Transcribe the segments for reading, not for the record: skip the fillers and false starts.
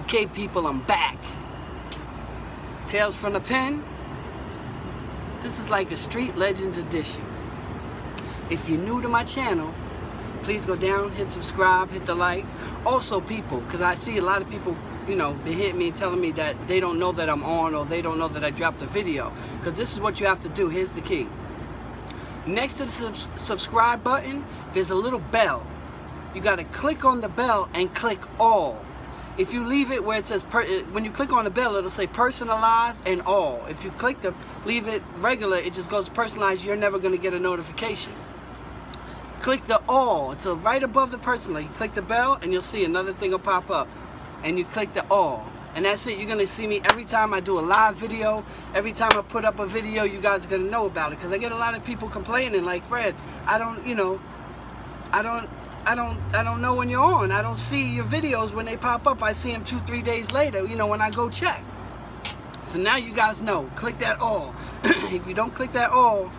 Okay, people, I'm back. Tales from the Pen. This is like a Street Legends edition. If you're new to my channel, please go down, hit subscribe, hit the like. Also, people, because I see a lot of people, you know, they hit me telling me that they don't know that I'm on or they don't know that I dropped a video. Because this is what you have to do. Here's the key. Next to the subscribe button, there's a little bell. You got to click on the bell and click all. If you leave it where it says, when you click on the bell, it'll say personalized and all. If you click the, leave it regular, it just goes personalized. You're never going to get a notification. Click the all. It's right above the personal. You click the bell and you'll see another thing will pop up. And you click the all. And that's it. You're going to see me every time I do a live video. Every time I put up a video, you guys are going to know about it. Because I get a lot of people complaining like, Fred, I don't know when you're on. I don't see your videos when they pop up. I see them 2-3 days later, you know, when I go check. So now you guys know. Click that all. If you don't click that all,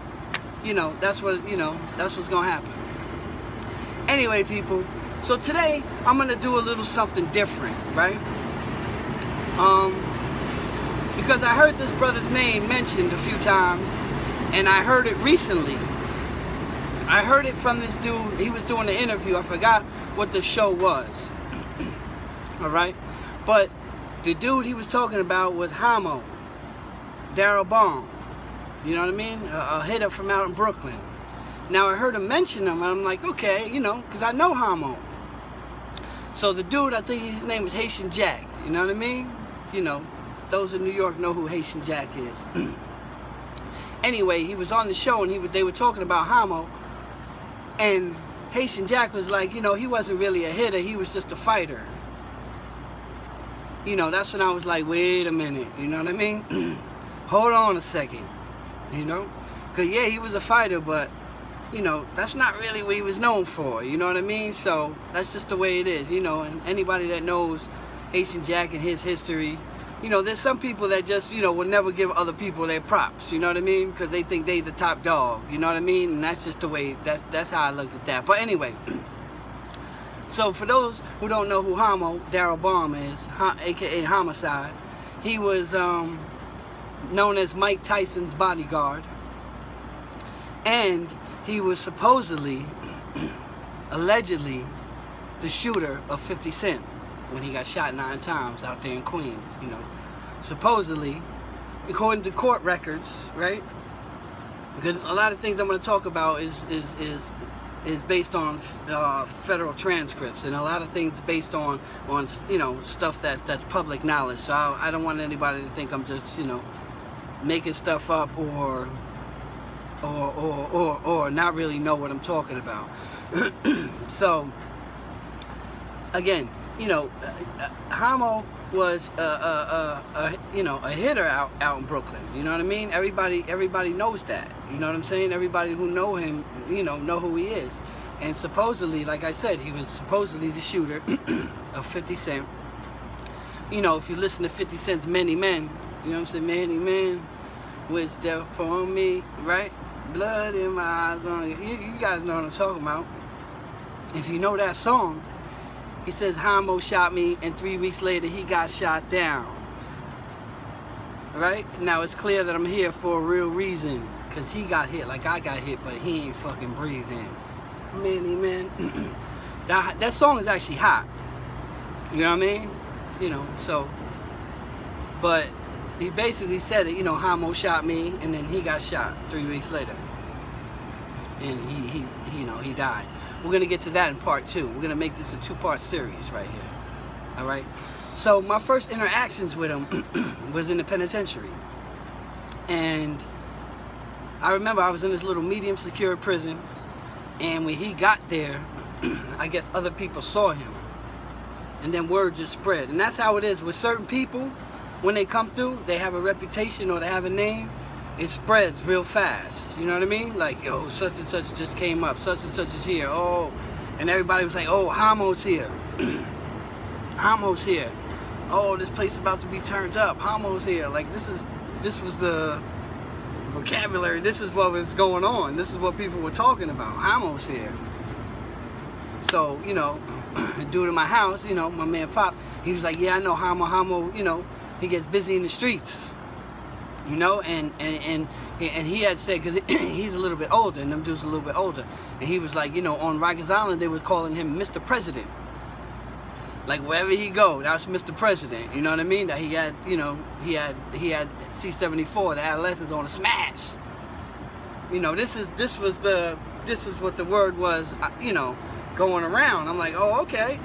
you know, that's what, you know, that's what's going to happen. Anyway, people, so today I'm going to do a little something different, right? Because I heard this brother's name mentioned a few times, and I heard it recently. I heard it from this dude. He was doing an interview. I forgot what the show was. All right? But the dude he was talking about was Hommo, Darryl Baum. You know what I mean? A hitter from out in Brooklyn. Now, I heard him mention him, and I'm like, okay, you know, because I know Hommo. So the dude, I think his name is Haitian Jack, you know what I mean? You know, those in New York know who Haitian Jack is. Anyway, he was on the show, and they were talking about Hommo, and Haitian Jack was like, you know, he wasn't really a hitter, he was just a fighter. You know, that's when I was like, wait a minute, you know what I mean? Hold on a second, you know? Because, yeah, he was a fighter, but you know, that's not really what he was known for, you know what I mean? So, that's just the way it is, you know, and anybody that knows Haitian Jack and his history, you know, there's some people that just, you know, will never give other people their props, you know what I mean? Because they think they the top dog, you know what I mean? And that's just the way, that's how I looked at that. But anyway, so for those who don't know who Hommo, Darryl Baum is, a.k.a. Homicide, he was known as Mike Tyson's bodyguard. And he was supposedly, allegedly, the shooter of 50 Cent when he got shot 9 times out there in Queens, you know. Supposedly, according to court records, right? Because a lot of things I'm going to talk about is based on federal transcripts, and a lot of things based on you know, stuff that's public knowledge. So I don't want anybody to think I'm just, you know, making stuff up or not really know what I'm talking about. So, again, you know, Hommo was you know, a hitter out in Brooklyn. You know what I mean? Everybody knows that. You know what I'm saying? Everybody who know him, you know who he is. And supposedly, like I said, he was supposedly the shooter of 50 Cent. You know, if you listen to 50 Cent's Many Men, you know what I'm saying? Many men, wish death upon me, right? Blood in my eyes. You guys know what I'm talking about. If you know that song, he says, Hommo shot me, and 3 weeks later, he got shot down. Right? Now, it's clear that I'm here for a real reason, because he got hit like I got hit, but he ain't fucking breathing. Many men. That song is actually hot. You know what I mean? You know, so. But he basically said it, you know, Hommo shot me, and then he got shot 3 weeks later. And he you know, he died. We're going to get to that in part 2. We're going to make this a 2-part series right here. All right? So my first interactions with him was in the penitentiary. And I remember I was in this little medium secure prison. And when he got there, I guess other people saw him. And then word just spread. And that's how it is with certain people. When they come through, they have a reputation or they have a name, it spreads real fast. You know what I mean? Like, yo, such and such just came up, such and such is here, oh. And everybody was like, oh, Hommo's here. Hommo's here. Oh, this place is about to be turned up. Hommo's here. Like, this was the vocabulary. This is what was going on. This is what people were talking about. Hommo's here. So, you know, dude in my house, you know, my man Pop, he was like, yeah, I know Hommo, you know, he gets busy in the streets, you know, and he had said, because he's a little bit older, and them dudes a little bit older, and he was like, you know, on Rikers Island, they were calling him Mr. President. Like, wherever he go, that's Mr. President, you know what I mean? That he had, you know, he had C-74, the adolescents on a smash. You know, this was what the word was, you know, going around. I'm like, oh, okay.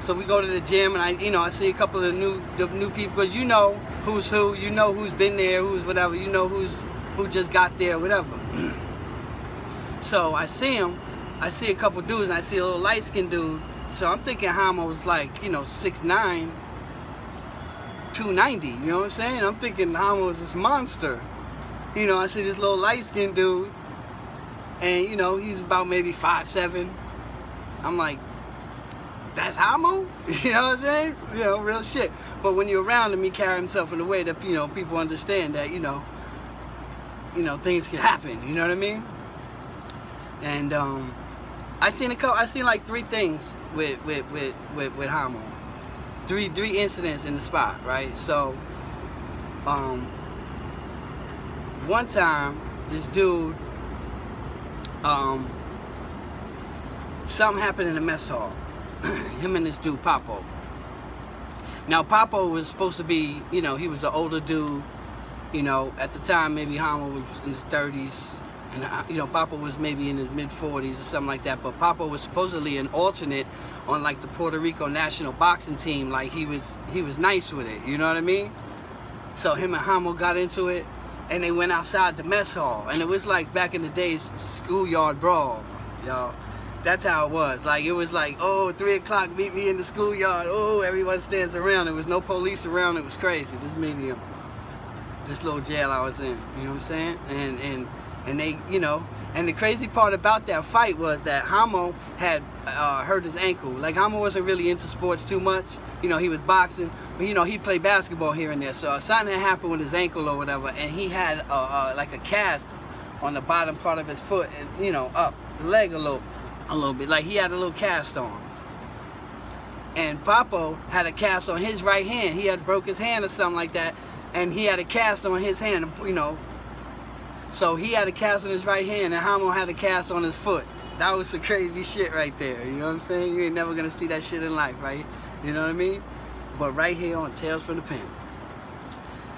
So we go to the gym, and I see a couple of the new people, because you know who's who, you know who's been there, who's whatever, you know who just got there, whatever. So I see him, I see a couple dudes, and I see a little light-skinned dude. So I'm thinking Hommo was like, you know, 6'9", 290, you know what I'm saying? I'm thinking Hommo was this monster. You know, I see this little light-skinned dude, and, you know, he's about maybe 5'7". I'm like, that's Hommo? You know what I'm saying? You know, real shit. But when you're around him, he carries himself in a way that, you know, people understand that, you know, things can happen, you know what I mean? And, I seen like three things with Hommo. Three incidents in the spot, right? So, one time, this dude, something happened in the mess hall. Him and this dude, Papo. Now, Papo was supposed to be, you know, he was an older dude. You know, at the time, maybe Hommo was in his 30s. And, you know, Papo was maybe in his mid-40s or something like that. But Papo was supposedly an alternate on, like, the Puerto Rico national boxing team. Like, he was nice with it. You know what I mean? So him and Hommo got into it, and they went outside the mess hall. And it was like back in the days, schoolyard brawl, y'all. That's how it was. Like, it was like, oh, 3 o'clock, meet me in the schoolyard. Oh, everyone stands around. There was no police around. It was crazy. Just me and him. This little jail I was in. You know what I'm saying? And they, you know, and the crazy part about that fight was that Hommo had hurt his ankle. Like, Hommo wasn't really into sports too much. You know, he was boxing, but, you know, he played basketball here and there. So something had happened with his ankle or whatever, and he had, like, a cast on the bottom part of his foot, and, you know, up the leg a little bit. Like, he had a little cast on. And Papo had a cast on his right hand. He had broke his hand or something like that, and he had a cast on his hand, you know. So he had a cast on his right hand, and Hommo had a cast on his foot. That was the crazy shit right there, you know what I'm saying? You ain't never gonna see that shit in life, right? You know what I mean? But right here on Tales from the Pen.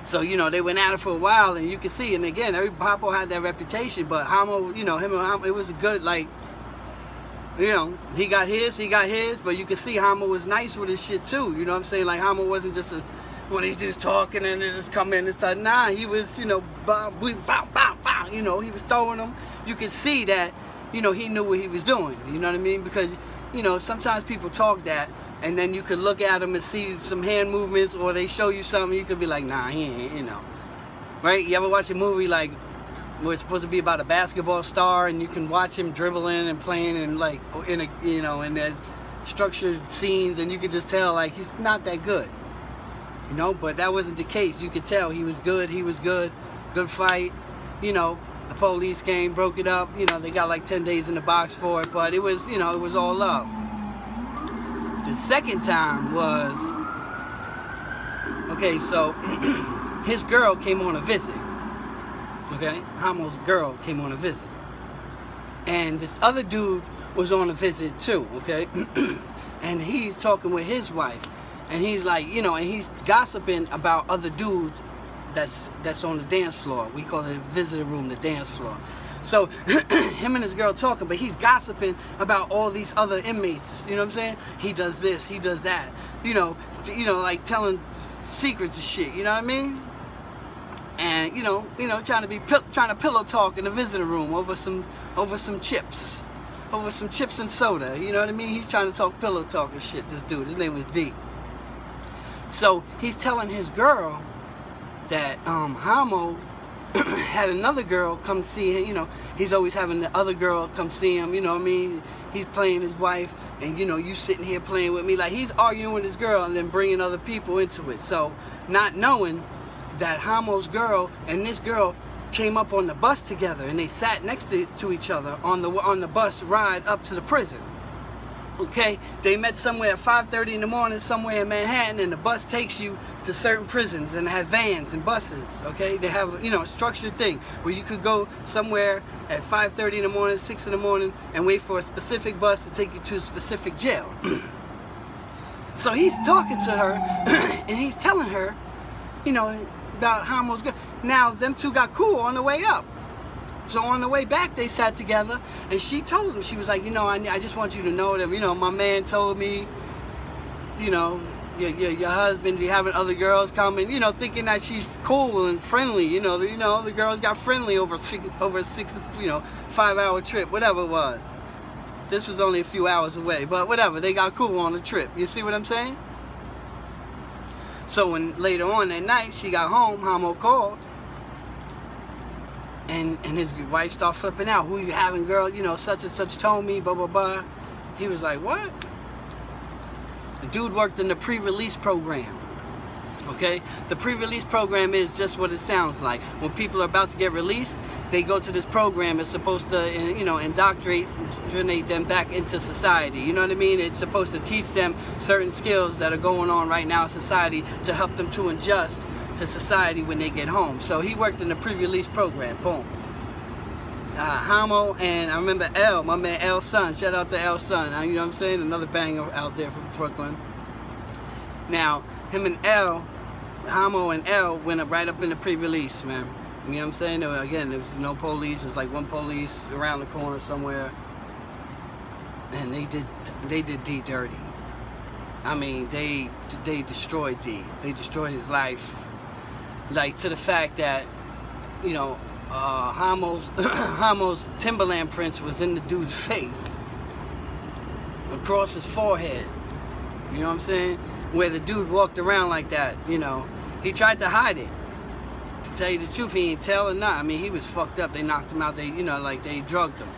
So, you know, they went at it for a while, and you can see, and again, Papo had that reputation, but Hommo, you know, him and Hommo, it was a good, like, you know, he got his, but you can see Hommo was nice with his shit too, you know what I'm saying? Like, Hommo wasn't just a, when he's just talking and they just come in and start, nah, he was, you know, bow, you know, he was throwing them. You could see that, you know, he knew what he was doing, you know what I mean? Because, you know, sometimes people talk that, and then you could look at them and see some hand movements, or they show you something, you could be like, nah, he ain't, you know, right? You ever watch a movie, like, where it's supposed to be about a basketball star, and you can watch him dribbling and playing and, like, in a, you know, in their structured scenes, and you could just tell, like, he's not that good. You know, but that wasn't the case. You could tell he was good fight. You know, the police came, broke it up. You know, they got like 10 days in the box for it, but it was, you know, it was all love. The second time was, okay, so his girl came on a visit, okay? Hommo's girl came on a visit. And this other dude was on a visit too, okay? And he's talking with his wife. And he's like, you know, and he's gossiping about other dudes that's on the dance floor. We call it the visitor room, the dance floor. So him and his girl talking, but he's gossiping about all these other inmates. You know what I'm saying? He does this, he does that. You know, like telling secrets and shit. You know what I mean? And you know, trying to pillow talk in the visitor room over some chips and soda. You know what I mean? He's trying to talk pillow talk and shit. This dude, his name was D. So he's telling his girl that Hommo had another girl come see him. You know, he's always having the other girl come see him. You know what I mean? He's playing his wife, and, you know, you sitting here playing with me. Like, he's arguing with his girl and then bringing other people into it. So not knowing that Hommo's girl and this girl came up on the bus together, and they sat next to each other on the bus ride up to the prison. Okay, they met somewhere at 5:30 in the morning somewhere in Manhattan, and the bus takes you to certain prisons and have vans and buses. Okay, they have, you know, a structured thing where you could go somewhere at 5:30 in the morning, 6 in the morning, and wait for a specific bus to take you to a specific jail. So he's talking to her and he's telling her, you know, about Hommo's good. Now them two got cool on the way up. So on the way back, they sat together, and she told him, she was like, you know, I just want you to know that, you know, my man told me, you know, your husband be having other girls come, and, you know, thinking that she's cool and friendly, you know, the girls got friendly over a six, you know, 5-hour trip, whatever it was. This was only a few hours away, but whatever, they got cool on the trip. You see what I'm saying? So when later on that night she got home, Hommo called. And his wife started flipping out. Who you having, girl? You know, such and such told me, blah, blah, blah. He was like, what? The dude worked in the pre-release program, okay? The pre-release program is just what it sounds like. When people are about to get released, they go to this program. It's supposed to, you know, indoctrinate them back into society. You know what I mean? It's supposed to teach them certain skills that are going on right now in society to help them to adjust to society when they get home. So he worked in the pre-release program. Boom. Hommo, and I remember L, my man L Sun. Shout out to L Sun. You know what I'm saying? Another banger out there from Brooklyn. Now, him and L, Hommo and L went right up in the pre-release, man. You know what I'm saying? Again, there was no police. It's like one police around the corner somewhere. And they did D dirty. I mean, they destroyed D. They destroyed his life. Like, to the fact that, you know, Hommo's Timberland prints was in the dude's face, across his forehead. You know what I'm saying? Where the dude walked around like that, you know. He tried to hide it. To tell you the truth, he ain't tell or not. I mean, he was fucked up. They knocked him out. They, you know, like, they drugged him.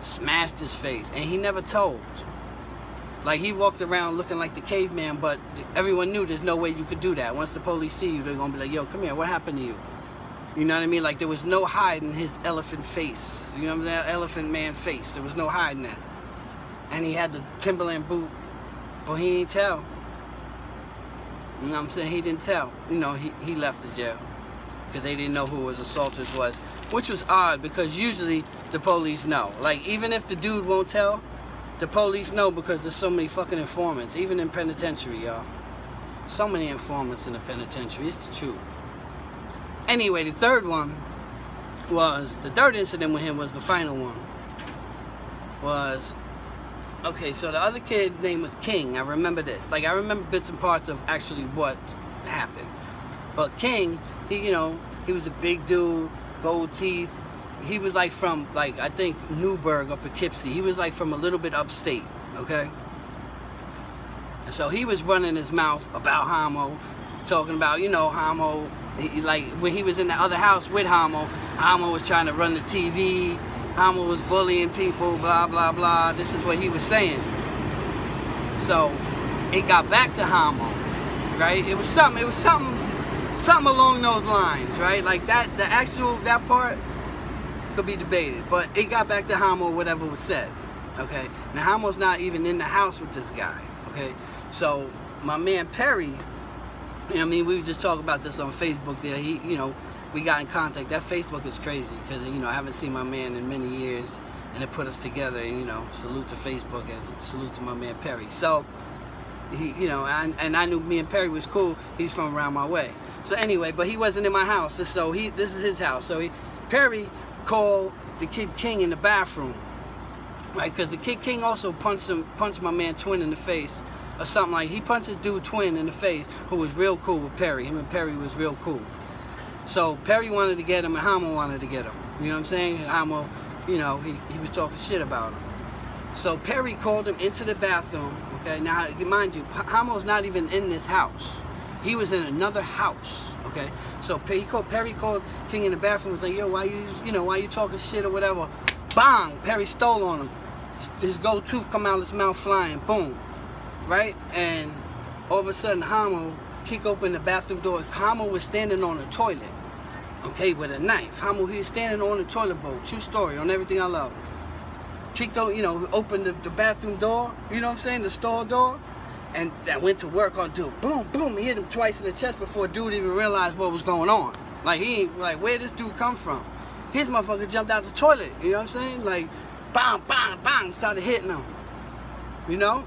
Smashed his face. And he never told. Like, he walked around looking like the caveman, but everyone knew there's no way you could do that. Once the police see you, they're gonna be like, yo, come here, what happened to you? You know what I mean? Like, there was no hiding his elephant face. You know what I'm saying? Elephant man face. There was no hiding that. And he had the Timberland boot, but he didn't tell. You know what I'm saying? He didn't tell. You know, he left the jail because they didn't know who his assaulters was, which was odd because usually the police know. Like, even if the dude won't tell, the police know because there's so many fucking informants, even in penitentiary, y'all. So many informants in the penitentiary, it's the truth. Anyway, the third one was, the third incident with him was the final one. Was, okay, so the other kid's name was King, I remember this. Like, I remember bits and parts of actually what happened. But King, he, you know, he was a big dude, gold teeth. He was like from, like, I think Newburgh or Poughkeepsie. He was like from a little bit upstate, okay? So he was running his mouth about Hommo, talking about, you know, Hommo, like when he was in the other house with Hommo, Hommo was trying to run the TV, Hommo was bullying people, blah, blah, blah. This is what he was saying. So it got back to Hommo, right? It was something along those lines, right? Like that, the actual, that part, could be debated, but it got back to Hommo, whatever was said, okay? Now, Hommo's not even in the house with this guy, okay? So, my man Perry, you know, I mean, we were just talking about this on Facebook there. He, you know, we got in contact. That Facebook is crazy because, you know, I haven't seen my man in many years, and it put us together, and, you know, salute to Facebook and salute to my man Perry. So, he, you know, and I knew me and Perry was cool. He's from around my way. So, anyway, but he wasn't in my house, so this is his house. So, Perry called the kid King in the bathroom, right? Because the kid King also punched my man Twin in the face, or something like. He punched his dude Twin in the face, who was real cool with Perry. Him and Perry was real cool. So Perry wanted to get him, and Hommo wanted to get him. You know what I'm saying? Hommo, you know, he was talking shit about him. So Perry called him into the bathroom. Okay, now mind you, Hommo's not even in this house. He was in another house. Okay, so Perry called King in the bathroom and was like, yo, why you talking shit or whatever? Bang! Perry stole on him. His gold tooth come out of his mouth flying. Boom. Right? And all of a sudden, Hommo kicked open the bathroom door. Hommo was standing on the toilet, okay, with a knife. Hommo, he was standing on the toilet bowl. True story on Everything I Love. Chico, you know, opened the bathroom door, you know what I'm saying, the stall door, and I went to work on dude. Boom, boom, he hit him twice in the chest before dude even realized what was going on. Like, he ain't, like, where this dude come from? His motherfucker jumped out the toilet, you know what I'm saying? Like, bang, bang, bang, started hitting him, you know?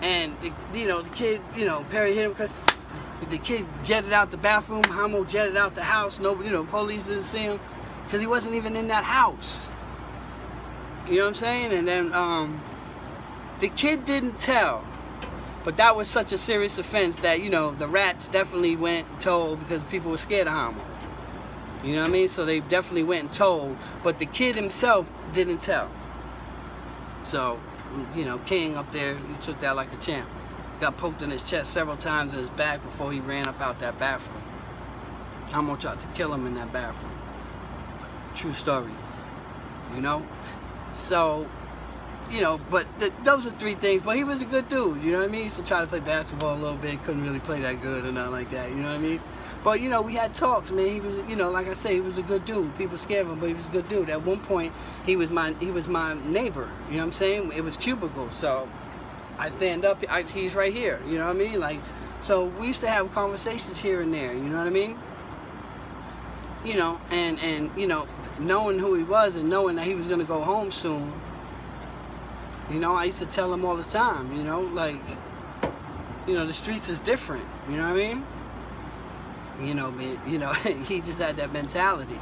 And, you know, the kid, you know, Perry hit him because the kid jetted out the bathroom, Hommo jetted out the house, nobody, you know, police didn't see him because he wasn't even in that house. You know what I'm saying? And then the kid didn't tell, but that was such a serious offense that, you know, the rats definitely went and told because people were scared of Hommo. You know what I mean? So they definitely went and told, but the kid himself didn't tell. So, you know, King up there, he took that like a champ. Got poked in his chest several times in his back before he ran up out that bathroom. Hommo tried to kill him in that bathroom. True story. You know? So, you know, but those are three things. But he was a good dude, you know what I mean? He used to try to play basketball a little bit. Couldn't really play that good or nothing like that, you know what I mean? But, you know, we had talks, man. He was, you know, like I say, he was a good dude. People scared of him, but he was a good dude. At one point, he was my neighbor, you know what I'm saying? It was cubicle, so I stand up. He's right here, you know what I mean? Like, so we used to have conversations here and there, you know what I mean? You know, and you know, knowing who he was and knowing that he was gonna go home soon, you know, I used to tell him all the time, you know, like, you know, the streets is different, you know what I mean? You know, man, you know, he just had that mentality,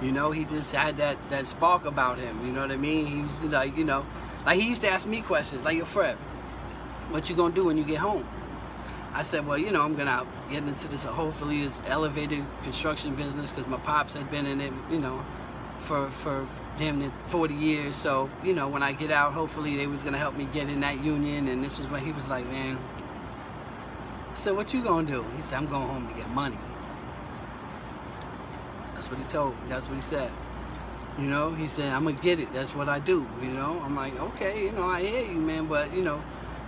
you know, he just had that spark about him, you know what I mean? He was like, you know, like, he used to ask me questions, like, yo, Fred, what you gonna do when you get home? I said, well, you know, I'm gonna get into this, hopefully this elevated construction business, because my pops had been in it, you know, for damn near 40 years. So, you know, when I get out, hopefully they was gonna help me get in that union. And this is when he was like, man. I said, what you gonna do? He said, I'm going home to get money. That's what he told me. That's what he said. You know, he said, I'm gonna get it. That's what I do. You know, I'm like, okay, you know, I hear you, man. But, you know,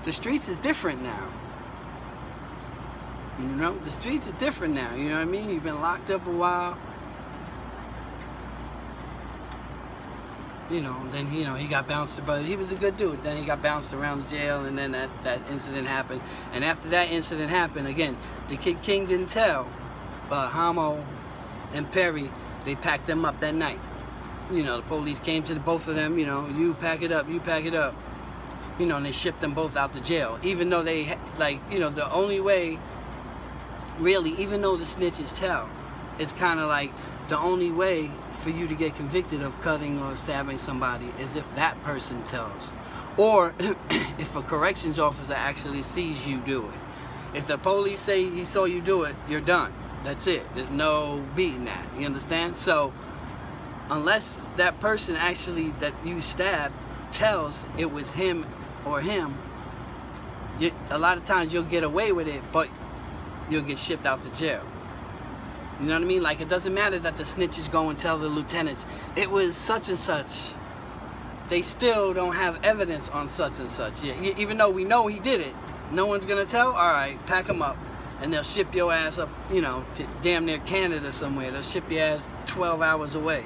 the streets is different now. You know, the streets are different now, you know what I mean? You've been locked up a while. You know, then, you know, he got bounced, but he was a good dude. Then he got bounced around the jail, and then that incident happened. And after that incident happened, again, the kid King didn't tell, but Hommo and Perry, they packed them up that night. You know, the police came to the both of them, you know, you pack it up, you pack it up. You know, and they shipped them both out to jail. Even though they, like, you know, the only way... Really, even though the snitches tell, it's kind of like the only way for you to get convicted of cutting or stabbing somebody is if that person tells, or if a corrections officer actually sees you do it. If the police say he saw you do it, you're done. That's it. There's no beating that. You understand? So unless that person actually that you stabbed tells it was him or him, a lot of times you'll get away with it, but you'll get shipped out to jail. You know what I mean? Like, it doesn't matter that the snitches go and tell the lieutenants, it was such and such. They still don't have evidence on such and such. Yeah, even though we know he did it, no one's gonna tell? All right, pack him up, and they'll ship your ass up, you know, to damn near Canada somewhere. They'll ship your ass 12 hours away.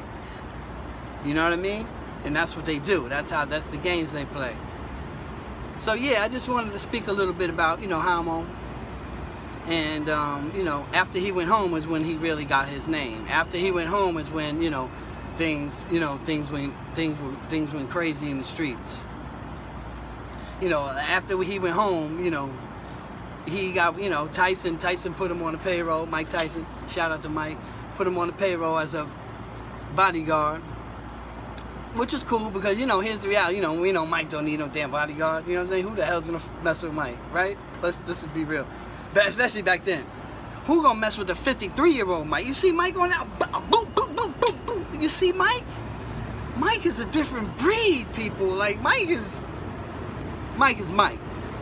You know what I mean? And that's what they do. That's the games they play. So yeah, I just wanted to speak a little bit about, you know, Hommo. And, you know, after he went home is when he really got his name. After he went home is when, you know, things went crazy in the streets. You know, after he went home, you know, he got, you know, Tyson put him on the payroll. Mike Tyson, shout out to Mike, put him on the payroll as a bodyguard, which is cool because, you know, here's the reality. You know, we know Mike don't need no damn bodyguard. You know what I'm saying? Who the hell's gonna mess with Mike, right? Let's be real. Especially back then. Who gonna mess with the 53-year-old Mike? You see Mike going out, boop, boop, boop, boop, boop. You see Mike? Mike is a different breed, people. Like, Mike is Mike.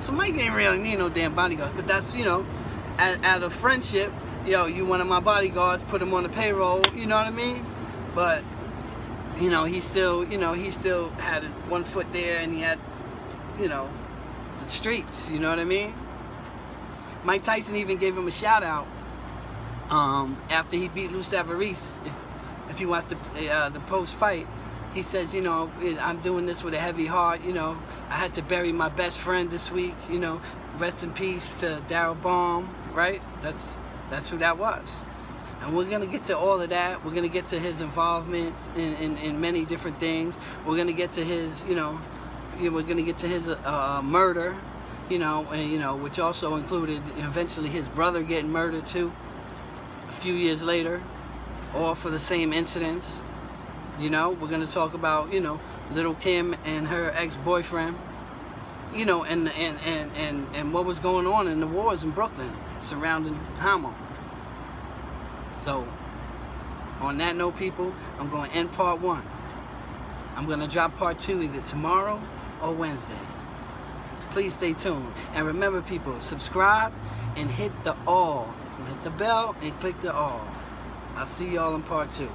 So Mike didn't really need no damn bodyguards. But that's, you know, out of friendship, yo, you one of my bodyguards, put him on the payroll, you know what I mean? But, you know, he still had one foot there and he had, you know, the streets, you know what I mean? Mike Tyson even gave him a shout out after he beat Lou Savarese. If you watch the post fight, He says, you know, I'm doing this with a heavy heart, you know. I had to bury my best friend this week, you know. Rest in peace to Darryl Baum, right? That's who that was. And we're going to get to all of that. We're going to get to his involvement in many different things. We're going to get to his, you know, we're going to get to his murder, you know, and, you know, which also included eventually his brother getting murdered too, a few years later, all for the same incidents. You know, we're going to talk about, you know, Little Kim and her ex-boyfriend, you know, and what was going on in the wars in Brooklyn surrounding Hommo. So, on that note, people, I'm going to end part one. I'm going to drop part two either tomorrow or Wednesday. Please stay tuned. And remember, people, subscribe and hit the all. Hit the bell and click the all. I'll see y'all in part two.